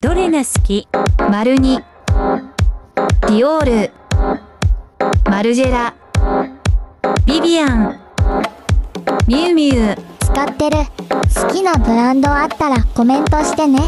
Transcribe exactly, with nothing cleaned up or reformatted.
どれが好き？丸に、ディオール、マルジェラ、ビビアン、ミュウミュウ。使ってる好きなブランドあったらコメントしてね。